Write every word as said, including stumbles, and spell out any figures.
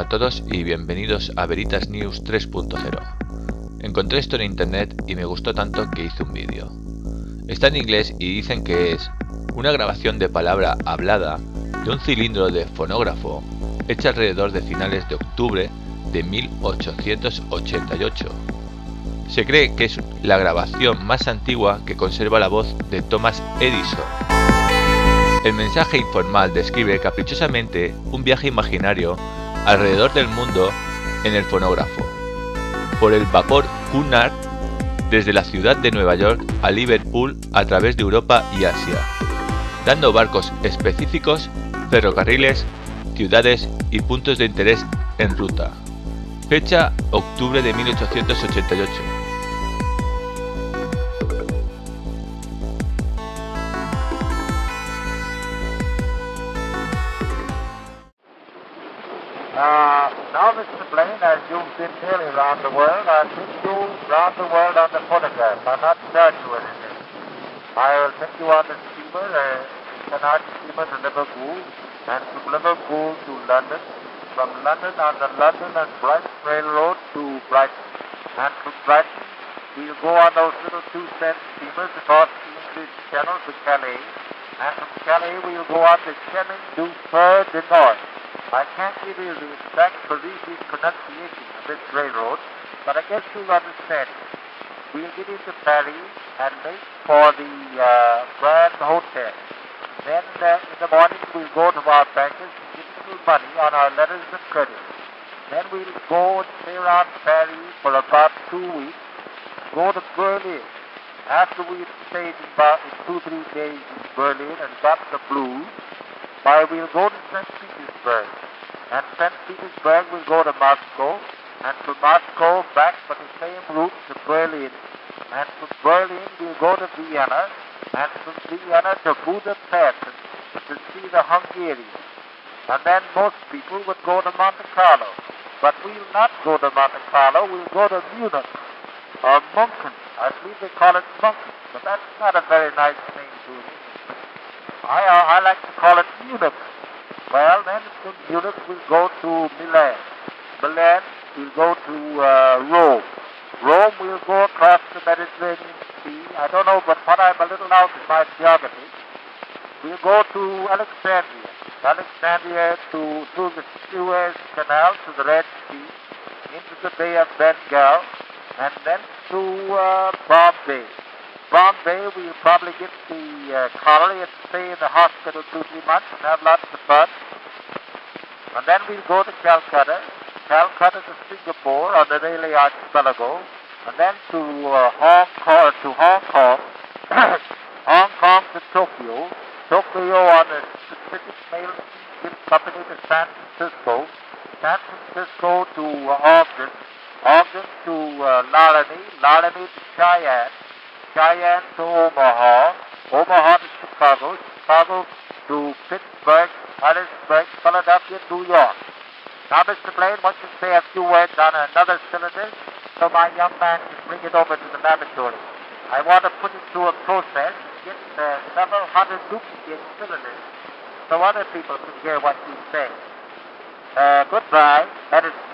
Hola a todos y bienvenidos a Veritas News tres punto cero. Encontré esto en internet y me gustó tanto que hice un vídeo. Está en inglés y dicen que es una grabación de palabra hablada de un cilindro de fonógrafo hecha alrededor de finales de octubre de mil ochocientos ochenta y ocho. Se cree que es la grabación más antigua que conserva la voz de Thomas Edison. El mensaje informal describe caprichosamente un viaje imaginario alrededor del mundo en el fonógrafo, por el vapor Cunard, desde la ciudad de Nueva York a Liverpool a través de Europa y Asia, dando barcos específicos, ferrocarriles, ciudades y puntos de interés en ruta. Fecha: octubre de mil ochocientos ochenta y ocho. Uh, now, Mister Blaine, as you've been sailing round the world, I'll take you round the world on the photograph. I'll not charge you anything. I'll take you on the steamer, a Cunard steamer to Liverpool, and from Liverpool to London, from London on the London and Brighton Railroad to Brighton, and from Brighton we'll go on those little two-cent steamers across the English Channel to Calais, and from Calais we'll go on the Chemin de Fer du Nord. I can't give you the exact Parisian pronunciation of this railroad, but I guess you'll understand. We'll get into Paris and make for the uh, Grand Hotel. Then uh, in the morning we'll go to our bankers and get a little money on our letters of credit. Then we'll go and stay around Paris for about two weeks, go to Berlin. After we've stayed about two, three days in Berlin and got the blues, why, we'll go to Saint Petersburg, and Saint Petersburg we'll go to Moscow, and from Moscow back by the same route to Berlin, and from Berlin we'll go to Vienna, and from Vienna to Budapest to see the Hungarians. And then most people would go to Monte Carlo, but we'll not go to Monte Carlo, we'll go to Munich, or Munchen. I believe they call it Munchen, but that's not a very nice thing to do. I, uh, I like to call it Munich. Well, then from Munich we'll go to Milan. Milan we'll go to uh, Rome. Rome we'll go across the Mediterranean Sea. I don't know, but what I'm a little out in my geography. We'll go to Alexandria. Alexandria to through the Suez Canal to the Red Sea, into the Bay of Bengal, and then to uh, Bombay. Bombay, we'll probably get the uh, collie and stay in the hospital two, three months and have lots of fun. And then we'll go to Calcutta, Calcutta to Singapore on the Malay archipelago, and then to uh, Hong Kong, to Hong Kong, Hong Kong to Tokyo, Tokyo on the Pacific Mail Steamship Company to San Francisco, San Francisco to uh, Ogden, Ogden to uh, Laramie, Laramie to Cheyenne, Cheyenne to Omaha, Omaha to Chicago, Chicago to Pittsburgh, Harrisburg, Philadelphia, New York. Now, Mister Blaine wants to say a few words on another cylinder, so my young man can bring it over to the laboratory. I want to put it through a process and get uh, several hundred duplicate cylinders so other people can hear what you say. Uh, goodbye. That is